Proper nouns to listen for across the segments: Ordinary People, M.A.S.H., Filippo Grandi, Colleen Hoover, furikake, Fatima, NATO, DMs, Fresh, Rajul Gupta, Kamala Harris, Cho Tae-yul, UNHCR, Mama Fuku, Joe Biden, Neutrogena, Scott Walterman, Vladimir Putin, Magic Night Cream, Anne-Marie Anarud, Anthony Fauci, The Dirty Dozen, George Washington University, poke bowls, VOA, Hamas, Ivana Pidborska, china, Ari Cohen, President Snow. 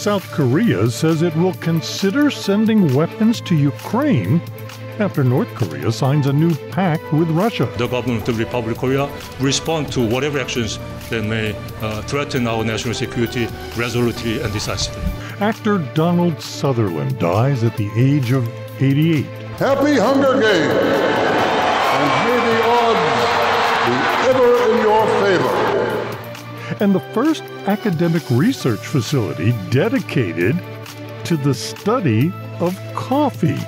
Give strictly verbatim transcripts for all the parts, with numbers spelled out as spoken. South Korea says it will consider sending weapons to Ukraine after North Korea signs a new pact with Russia. The government of the Republic of Korea responds to whatever actions that may uh, threaten our national security resolutely and decisively. Actor Donald Sutherland dies at the age of eighty-eight. Happy Hunger Games, and may the odds be ever in your favor. And the first academic research facility dedicated to the study of coffee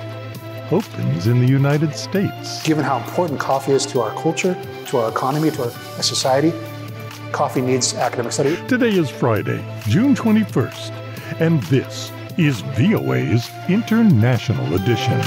opens in the United States. Given how important coffee is to our culture, to our economy, to our society, coffee needs academic study. Today is Friday, June twenty-first, and this is V O A's International Edition.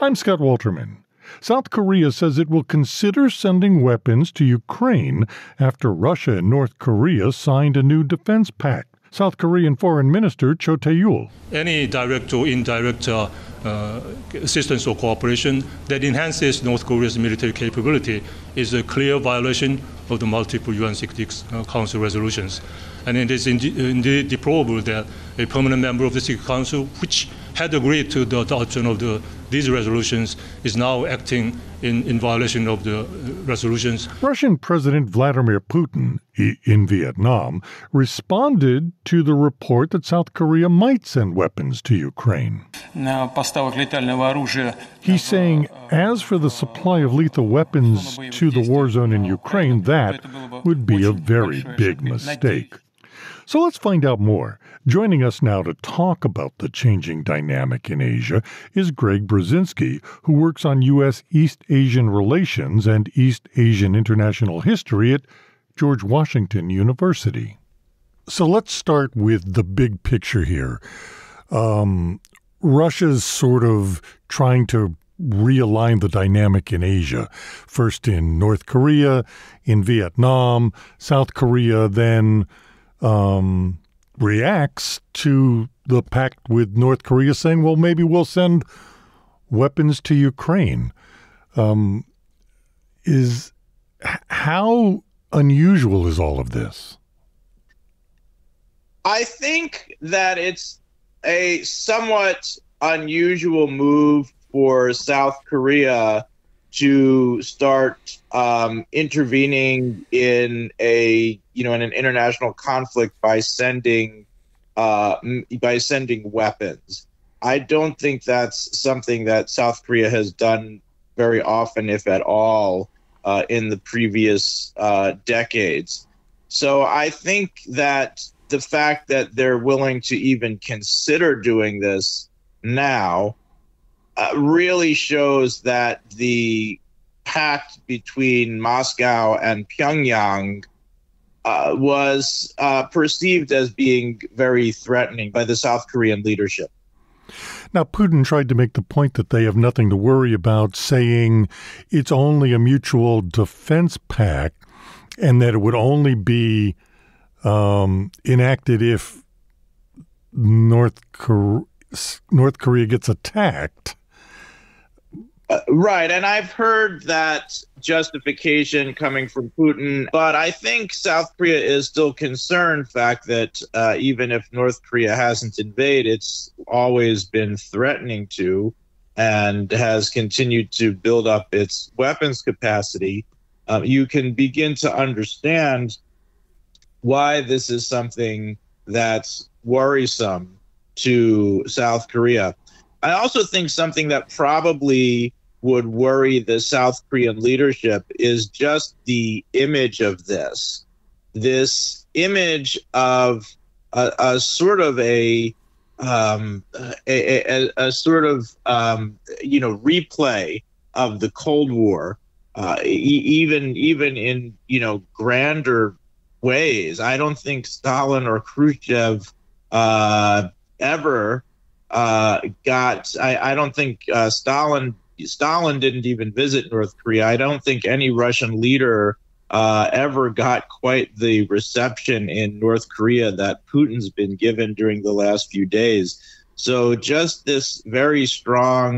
I'm Scott Walterman. South Korea says it will consider sending weapons to Ukraine after Russia and North Korea signed a new defense pact. South Korean Foreign Minister Cho Tae-yul. Any direct or indirect uh, uh, assistance or cooperation that enhances North Korea's military capability is a clear violation of the multiple U N Security Council resolutions. And it is indeed deplorable that a permanent member of the Security Council, which had agreed to the adoption of the, these resolutions, is now acting in, in violation of the resolutions. Russian President Vladimir Putin, in Vietnam, responded to the report that South Korea might send weapons to Ukraine. He's saying, as for the supply of lethal weapons to the war zone in Ukraine, that would be a very big mistake. So let's find out more. Joining us now to talk about the changing dynamic in Asia is Gregg Brazinsky, who works on U S. East Asian relations and East Asian international history at George Washington University. So let's start with the big picture here. Um, Russia's sort of trying to realign the dynamic in Asia, first in North Korea, in Vietnam, South Korea, then Um, reacts to the pact with North Korea saying, well, maybe we'll send weapons to Ukraine. Um, is how unusual is all of this? I think that it's a somewhat unusual move for South Korea to start um, intervening in a, you know, in an international conflict by sending, uh, by sending weapons. I don't think that's something that South Korea has done very often, if at all, uh, in the previous uh, decades. So I think that the fact that they're willing to even consider doing this now Uh, really shows that the pact between Moscow and Pyongyang uh, was uh, perceived as being very threatening by the South Korean leadership. Now, Putin tried to make the point that they have nothing to worry about, saying it's only a mutual defense pact and that it would only be um, enacted if North Korea, North Korea gets attacked. Uh, right. And I've heard that justification coming from Putin. But I think South Korea is still concerned fact that uh, even if North Korea hasn't invaded, it's always been threatening to and has continued to build up its weapons capacity. Um, you can begin to understand why this is something that's worrisome to South Korea. I also think something that probably would worry the South Korean leadership is just the image of this. This image of a, a sort of a, um, a, a, a sort of, um, you know, replay of the Cold War, uh, e even even in, you know, grander ways. I don't think Stalin or Khrushchev uh, ever Uh, got I, I don't think uh, Stalin Stalin didn't even visit North Korea. I don't think any Russian leader uh, ever got quite the reception in North Korea that Putin's been given during the last few days. So just this very strong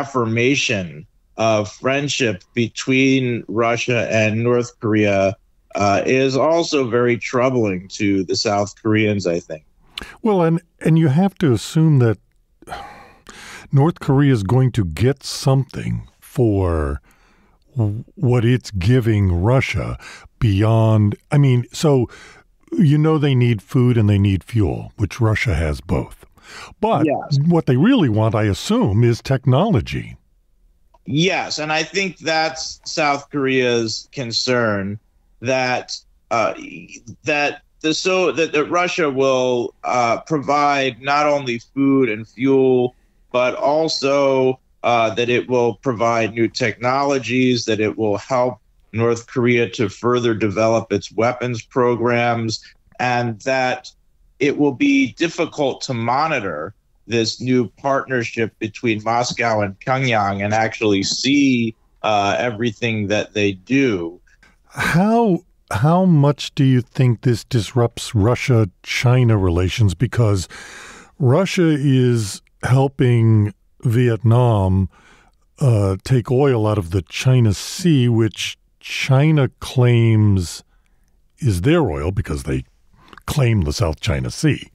affirmation of friendship between Russia and North Korea uh, is also very troubling to the South Koreans, I think. Well, and, and you have to assume that North Korea is going to get something for what it's giving Russia beyond, I mean, so you know they need food and they need fuel, which Russia has both. But yes. What they really want, I assume, is technology. Yes, and I think that's South Korea's concern, that uh, that the so that, that Russia will uh, provide not only food and fuel, but also uh, that it will provide new technologies, that it will help North Korea to further develop its weapons programs, and that it will be difficult to monitor this new partnership between Moscow and Pyongyang and actually see uh, everything that they do. How how much do you think this disrupts Russia-China relations? Because Russia is helping Vietnam uh, take oil out of the China Sea, which China claims is their oil because they claim the South China Sea.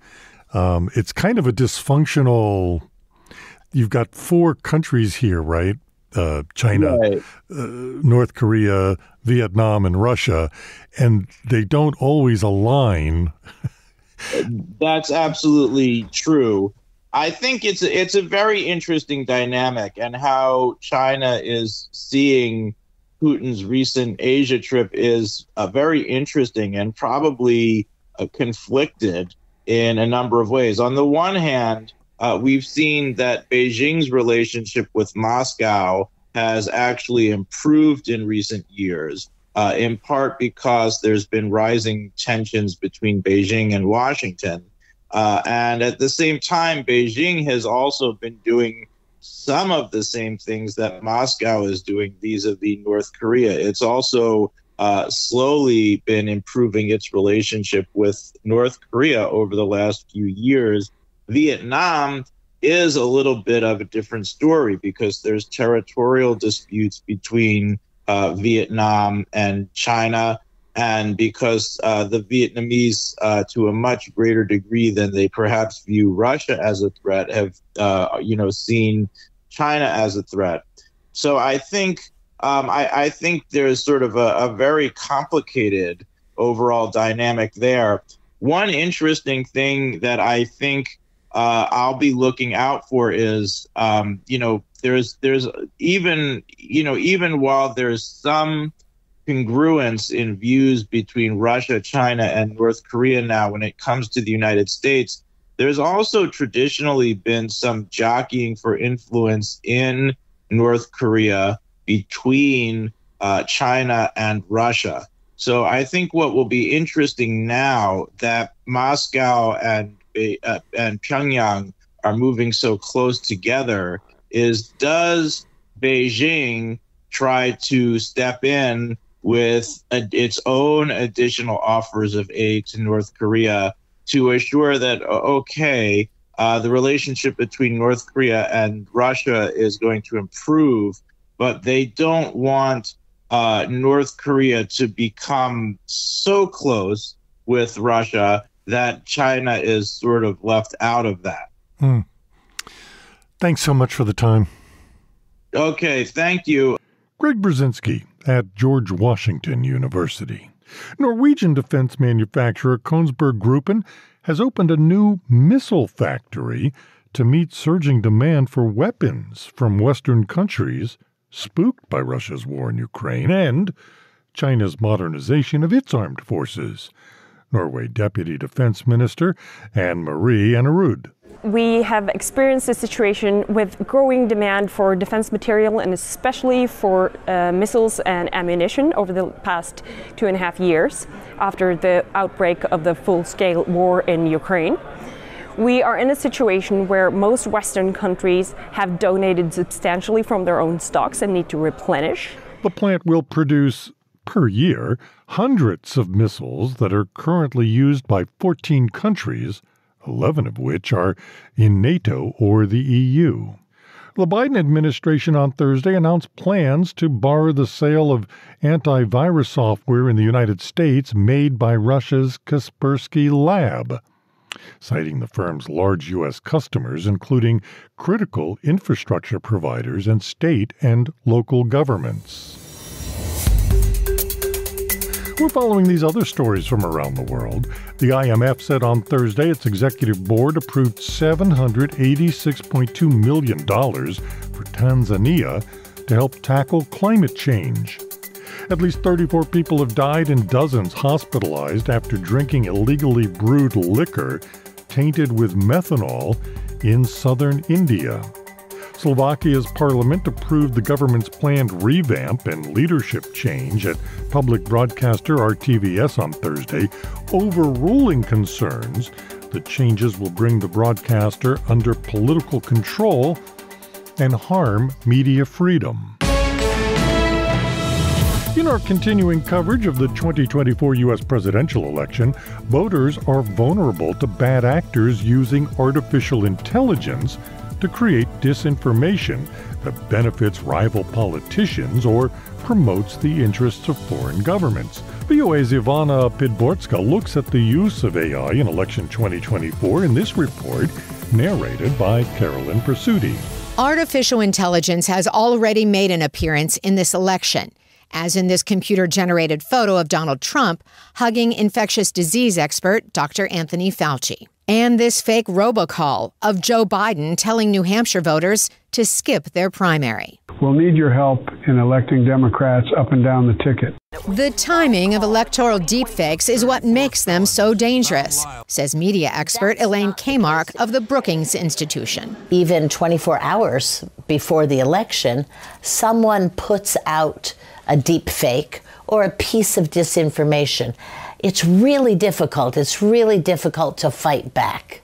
Um, it's kind of a dysfunctional, you've got four countries here, right? Uh, China, right. Uh, North Korea, Vietnam, and Russia, and they don't always align. That's absolutely true. I think it's, it's a very interesting dynamic, and how China is seeing Putin's recent Asia trip is uh, very interesting and probably uh, conflicted in a number of ways. On the one hand, uh, we've seen that Beijing's relationship with Moscow has actually improved in recent years, uh, in part because there's been rising tensions between Beijing and Washington. Uh, and at the same time, Beijing has also been doing some of the same things that Moscow is doing vis-a-vis North Korea. It's also Uh, slowly been improving its relationship with North Korea over the last few years. Vietnam is a little bit of a different story because there's territorial disputes between uh, Vietnam and China, and because uh, the Vietnamese, uh, to a much greater degree than they perhaps view Russia as a threat, have uh, you know seen China as a threat. So I think. Um, I, I think there's sort of a, a very complicated overall dynamic there. One interesting thing that I think uh, I'll be looking out for is, um, you know, there's there's even, you know, even while there's some congruence in views between Russia, China, and North Korea now when it comes to the United States, there's also traditionally been some jockeying for influence in North Korea between uh, China and Russia. So I think what will be interesting now that Moscow and, uh, and Pyongyang are moving so close together is, does Beijing try to step in with a, its own additional offers of aid to North Korea to assure that, okay, uh, the relationship between North Korea and Russia is going to improve, but they don't want uh, North Korea to become so close with Russia that China is sort of left out of that. Mm. Thanks so much for the time. Okay, thank you. Gregg Brazinsky at George Washington University. Norwegian defense manufacturer Kongsberg Gruppen has opened a new missile factory to meet surging demand for weapons from Western countries spooked by Russia's war in Ukraine and China's modernization of its armed forces. Norway Deputy Defense Minister Anne-Marie Anarud. We have experienced a situation with growing demand for defense material and especially for uh, missiles and ammunition over the past two and a half years after the outbreak of the full-scale war in Ukraine. We are in a situation where most Western countries have donated substantially from their own stocks and need to replenish. The plant will produce, per year, hundreds of missiles that are currently used by fourteen countries, eleven of which are in NATO or the E U. The Biden administration on Thursday announced plans to bar the sale of antivirus software in the United States made by Russia's Kaspersky Lab, citing the firm's large U S customers, including critical infrastructure providers and state and local governments. We're following these other stories from around the world. The I M F said on Thursday its executive board approved seven hundred eighty-six point two million dollars for Tanzania to help tackle climate change. At least thirty-four people have died and dozens hospitalized after drinking illegally brewed liquor tainted with methanol in southern India. Slovakia's parliament approved the government's planned revamp and leadership change at public broadcaster R T V S on Thursday, overruling concerns that changes will bring the broadcaster under political control and harm media freedom. In our continuing coverage of the twenty twenty-four U S presidential election, voters are vulnerable to bad actors using artificial intelligence to create disinformation that benefits rival politicians or promotes the interests of foreign governments. V O A's Ivana Pidborska looks at the use of A I in election twenty twenty-four in this report, narrated by Carolyn Prasuti. Artificial intelligence has already made an appearance in this election, as in this computer-generated photo of Donald Trump hugging infectious disease expert Doctor Anthony Fauci. And this fake robocall of Joe Biden telling New Hampshire voters to skip their primary. We'll need your help in electing Democrats up and down the ticket. The timing of electoral deepfakes is what makes them so dangerous, says media expert Elaine Kamarck of the Brookings Institution. Even twenty-four hours before the election, someone puts out a deepfake or a piece of disinformation. It's really difficult. It's really difficult to fight back.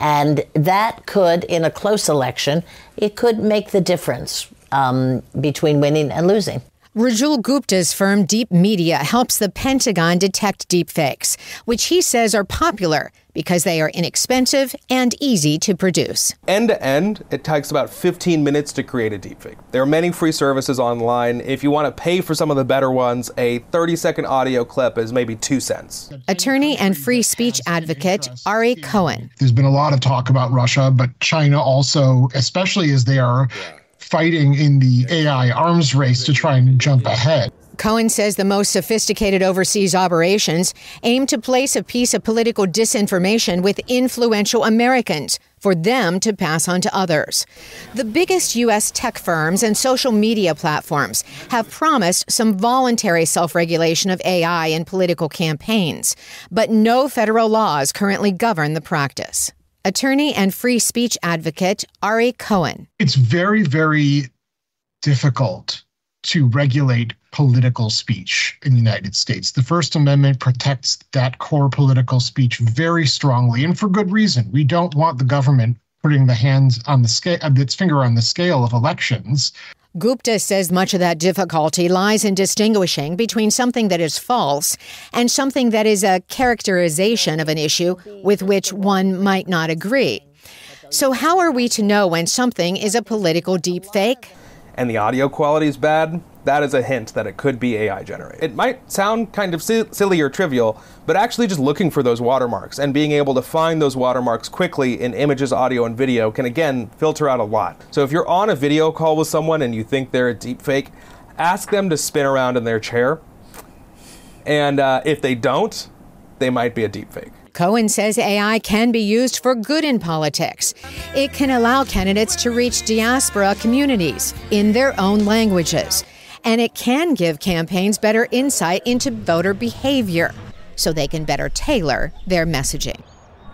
And that could, in a close election, it could make the difference um, between winning and losing. Rajul Gupta's firm Deep Media helps the Pentagon detect deepfakes, which he says are popular because they are inexpensive and easy to produce. End to end, it takes about fifteen minutes to create a deepfake. There are many free services online. If you want to pay for some of the better ones, a thirty second audio clip is maybe two cents. Attorney and free speech advocate Ari Cohen. There's been a lot of talk about Russia, but China also, especially as they are fighting in the A I arms race to try and jump ahead. Cohen says the most sophisticated overseas operations aim to place a piece of political disinformation with influential Americans for them to pass on to others. The biggest U S tech firms and social media platforms have promised some voluntary self-regulation of A I in political campaigns, but no federal laws currently govern the practice. Attorney and free speech advocate Ari Cohen. It's very, very difficult to regulate political speech in the United States. The First Amendment protects that core political speech very strongly, and for good reason. We don't want the government putting the hands on the scale, its finger on the scale of elections. Gupta says much of that difficulty lies in distinguishing between something that is false and something that is a characterization of an issue with which one might not agree. So how are we to know when something is a political deepfake? And the audio quality is bad, that is a hint that it could be A I generated. It might sound kind of si- silly or trivial, but actually just looking for those watermarks and being able to find those watermarks quickly in images, audio, and video can again filter out a lot. So if you're on a video call with someone and you think they're a deepfake, ask them to spin around in their chair. And uh, if they don't, they might be a deepfake. Cohen says A I can be used for good in politics. It can allow candidates to reach diaspora communities in their own languages. And it can give campaigns better insight into voter behavior so they can better tailor their messaging.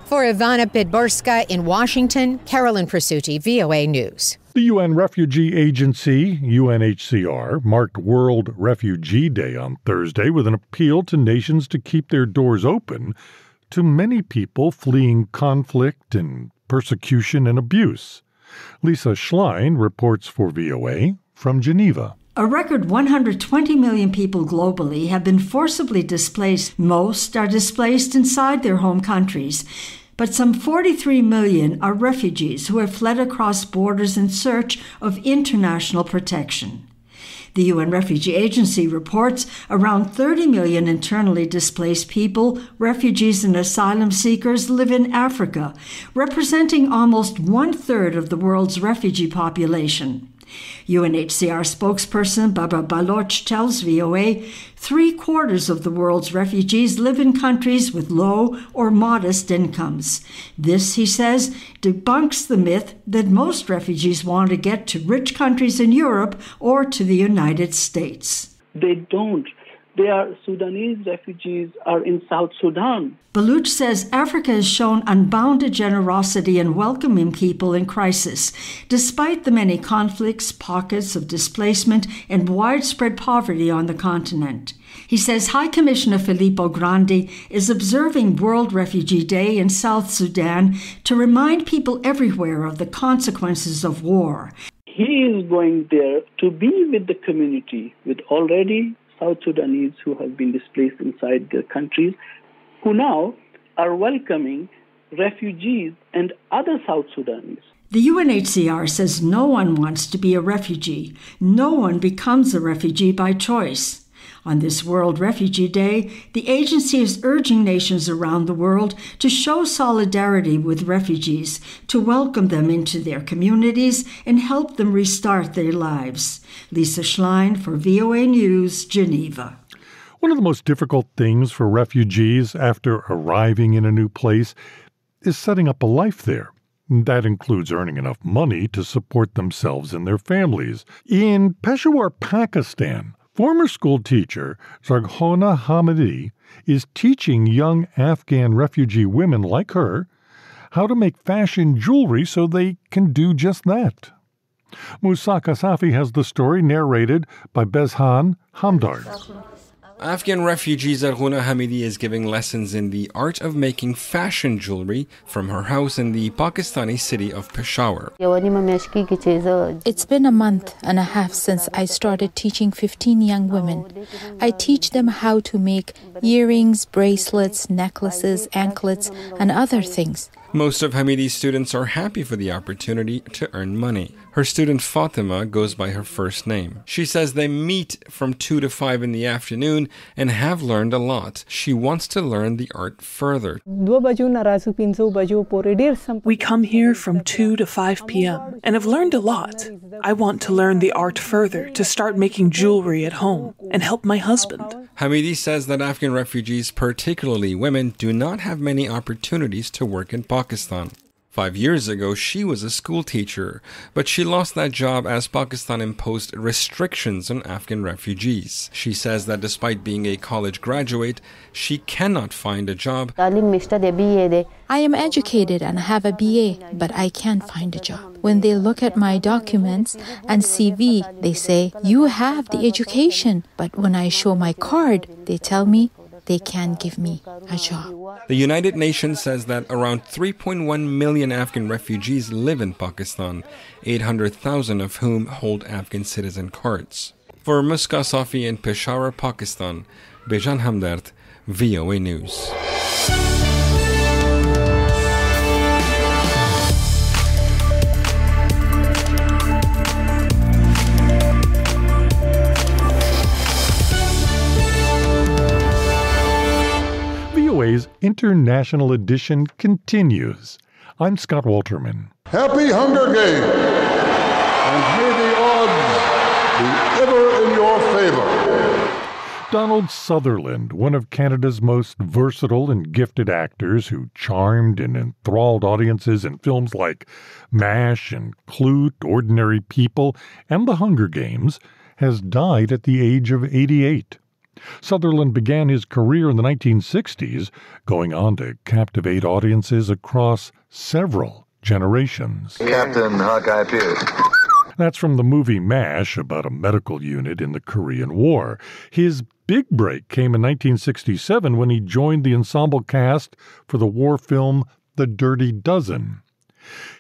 For Ivana Pidborska in Washington, Carolyn Prasuti, V O A News. The U N Refugee Agency, U N H C R, marked World Refugee Day on Thursday with an appeal to nations to keep their doors open to many people fleeing conflict and persecution and abuse. Lisa Schlein reports for V O A from Geneva. A record one hundred twenty million people globally have been forcibly displaced. Most are displaced inside their home countries. but some forty-three million are refugees who have fled across borders in search of international protection. The U N Refugee Agency reports around thirty million internally displaced people, refugees and asylum seekers, live in Africa, representing almost one-third of the world's refugee population. U N H C R spokesperson Babar Baloch tells V O A three-quarters of the world's refugees live in countries with low or modest incomes. This, he says, debunks the myth that most refugees want to get to rich countries in Europe or to the United States. They don't. They are Sudanese refugees are in South Sudan. Baloch says Africa has shown unbounded generosity in welcoming people in crisis, despite the many conflicts, pockets of displacement, and widespread poverty on the continent. He says High Commissioner Filippo Grandi is observing World Refugee Day in South Sudan to remind people everywhere of the consequences of war. He is going there to be with the community, with already South Sudanese who have been displaced inside their countries, who now are welcoming refugees and other South Sudanese. The U N H C R says no one wants to be a refugee. No one becomes a refugee by choice. On this World Refugee Day, the agency is urging nations around the world to show solidarity with refugees, to welcome them into their communities and help them restart their lives. Lisa Schlein for V O A News, Geneva. One of the most difficult things for refugees after arriving in a new place is setting up a life there. That includes earning enough money to support themselves and their families. In Peshawar, Pakistan, former school teacher Zarghuna Hamidi is teaching young Afghan refugee women like her how to make fashion jewelry so they can do just that. Musaka Safi has the story narrated by Bezhan Hamdard. Afghan refugee Zarghuna Hamidi is giving lessons in the art of making fashion jewelry from her house in the Pakistani city of Peshawar. It's been a month and a half since I started teaching fifteen young women. I teach them how to make earrings, bracelets, necklaces, anklets, and other things. Most of Hamidi's students are happy for the opportunity to earn money. Her student Fatima goes by her first name. She says they meet from two to five in the afternoon and have learned a lot. She wants to learn the art further. We come here from two to five p.m. and have learned a lot. I want to learn the art further to start making jewelry at home and help my husband. Hamidi says that Afghan refugees, particularly women, do not have many opportunities to work in Pakistan. Pakistan. Five years ago, she was a school teacher, but she lost that job as Pakistan imposed restrictions on Afghan refugees. She says that despite being a college graduate, she cannot find a job. I am educated and have a B A, but I can't find a job. When they look at my documents and C V, they say, "You have the education," but when I show my card, they tell me, they can give me a job. The United Nations says that around three point one million Afghan refugees live in Pakistan, eight hundred thousand of whom hold Afghan citizen cards. For Musaka Safi in Peshawar, Pakistan, Bezhan Hamdard, V O A News. V O A's International Edition continues. I'm Scott Walterman. Happy Hunger Games, and may the odds be ever in your favor. Donald Sutherland, one of Canada's most versatile and gifted actors who charmed and enthralled audiences in films like M A S H and Klute, Ordinary People, and The Hunger Games, has died at the age of eighty-eight. Sutherland began his career in the nineteen sixties, going on to captivate audiences across several generations. Captain Hawkeye Pierce. That's from the movie M A S H, about a medical unit in the Korean War. His big break came in nineteen sixty-seven when he joined the ensemble cast for the war film The Dirty Dozen.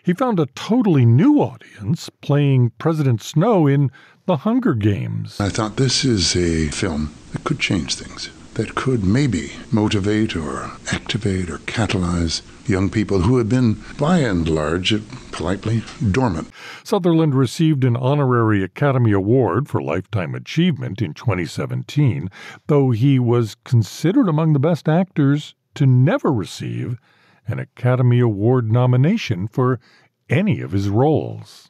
He found a totally new audience playing President Snow in The Hunger Games. I thought, this is a film that could change things. that could maybe motivate or activate or catalyze young people who have been, by and large, politely dormant. Sutherland received an honorary Academy Award for Lifetime Achievement in twenty seventeen, though he was considered among the best actors to never receive an Academy Award nomination for any of his roles.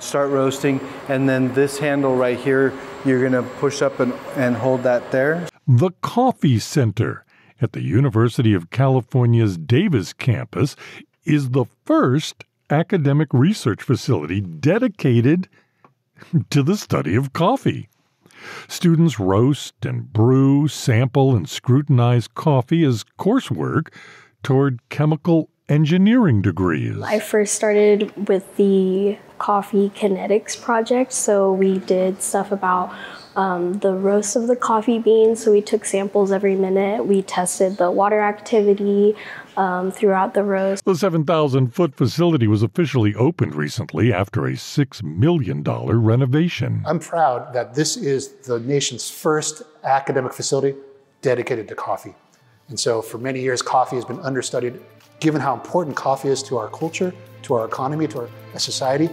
Start roasting, and then this handle right here, you're going to push up and, and hold that there. The Coffee Center at the University of California's Davis campus is the first academic research facility dedicated to the study of coffee. Students roast and brew, sample, and scrutinize coffee as coursework toward chemical engineering degrees. I first started with the coffee kinetics project, so we did stuff about um, the roast of the coffee beans, so we took samples every minute. We tested the water activity um, throughout the roast. The seven thousand foot facility was officially opened recently after a six million dollars renovation. I'm proud that this is the nation's first academic facility dedicated to coffee. And so for many years, coffee has been understudied, given how important coffee is to our culture, to our economy, to our society.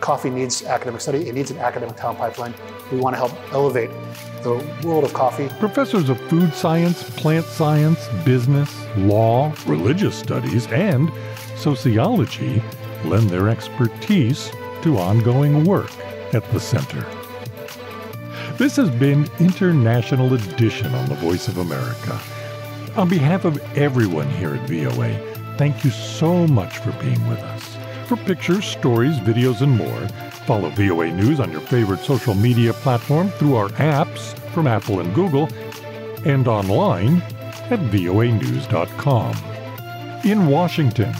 Coffee needs academic study. It needs an academic talent pipeline. We want to help elevate the world of coffee. Professors of food science, plant science, business, law, religious studies, and sociology lend their expertise to ongoing work at the center. This has been International Edition on The Voice of America. On behalf of everyone here at V O A, thank you so much for being with us. For pictures, stories, videos, and more, follow V O A News on your favorite social media platform through our apps from Apple and Google, and online at voa news dot com. In Washington,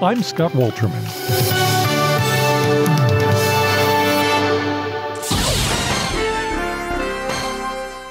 I'm Scott Walterman.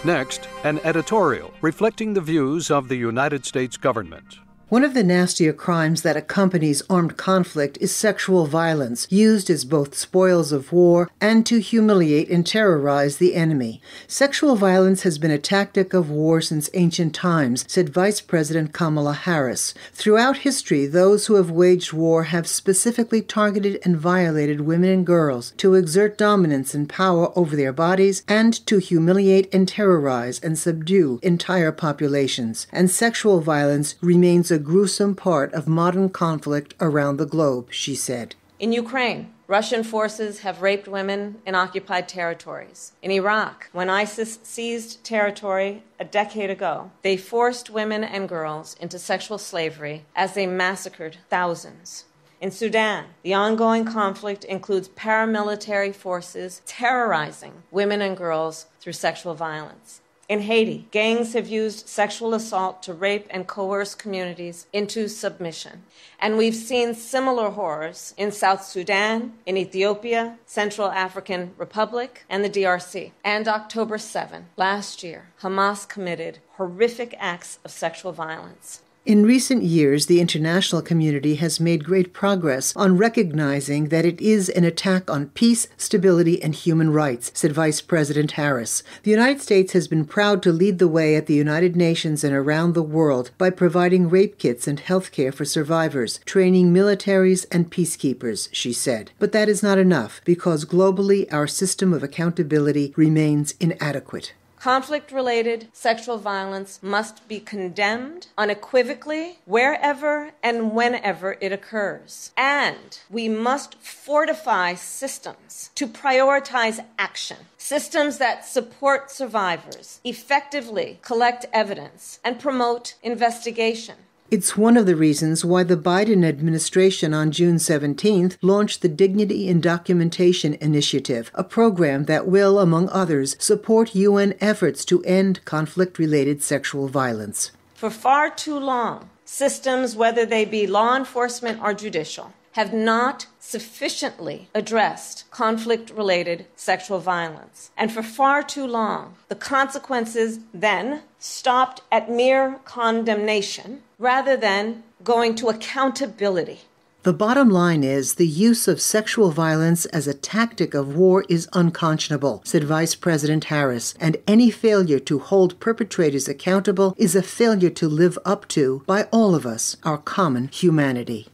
Next, an editorial reflecting the views of the United States government. One of the nastier crimes that accompanies armed conflict is sexual violence, used as both spoils of war and to humiliate and terrorize the enemy. Sexual violence has been a tactic of war since ancient times, said Vice President Kamala Harris. Throughout history, those who have waged war have specifically targeted and violated women and girls to exert dominance and power over their bodies and to humiliate and terrorize and subdue entire populations. And sexual violence remains a gruesome part of modern conflict around the globe, she said. In Ukraine, Russian forces have raped women in occupied territories. In Iraq, when ISIS seized territory a decade ago, they forced women and girls into sexual slavery as they massacred thousands. In Sudan, the ongoing conflict includes paramilitary forces terrorizing women and girls through sexual violence. In Haiti, gangs have used sexual assault to rape and coerce communities into submission. And we've seen similar horrors in South Sudan, in Ethiopia, Central African Republic, and the D R C. And October seventh, last year, Hamas committed horrific acts of sexual violence. In recent years, the international community has made great progress on recognizing that it is an attack on peace, stability, and human rights, said Vice President Harris. The United States has been proud to lead the way at the United Nations and around the world by providing rape kits and health care for survivors, training militaries and peacekeepers, she said. But that is not enough, because globally our system of accountability remains inadequate. Conflict-related sexual violence must be condemned unequivocally wherever and whenever it occurs. And we must fortify systems to prioritize action, systems that support survivors, effectively collect evidence, and promote investigation. It's one of the reasons why the Biden administration on June seventeenth launched the Dignity in Documentation Initiative, a program that will, among others, support U N efforts to end conflict-related sexual violence. For far too long, systems, whether they be law enforcement or judicial, have not sufficiently addressed conflict-related sexual violence. And for far too long, the consequences then stopped at mere condemnation rather than going to accountability. The bottom line is the use of sexual violence as a tactic of war is unconscionable, said Vice President Harris, and any failure to hold perpetrators accountable is a failure to live up to, by all of us, our common humanity.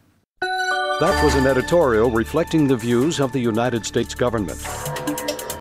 That was an editorial reflecting the views of the United States government.